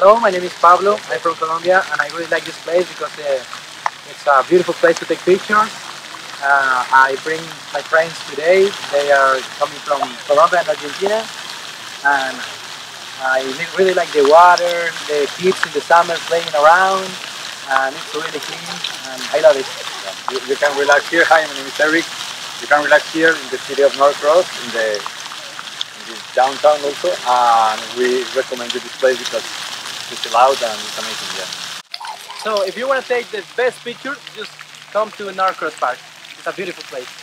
Hello, my name is Pablo. I'm from Colombia and I really like this place because it's a beautiful place to take pictures. I bring my friends today. They are coming from Colombia and Argentina, and I really like the water, the kids in the summer playing around, and it's really clean, and I love it. You can relax here. Hi, my name is Terri. You can relax here in the city of Norcross, in the downtown also, and we recommend you this place because it's loud and it's amazing, yeah. So if you want to take the best picture, just come to Norcross Park. It's a beautiful place.